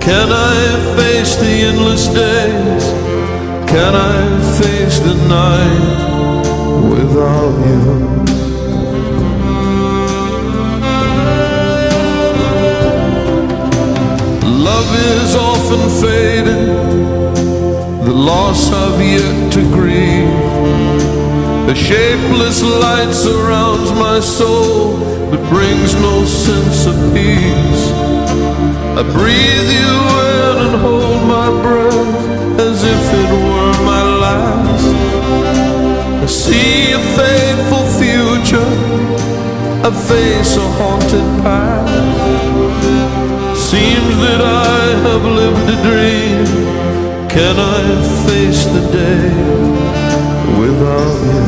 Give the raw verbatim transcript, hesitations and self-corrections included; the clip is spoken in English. Can I face the day without you?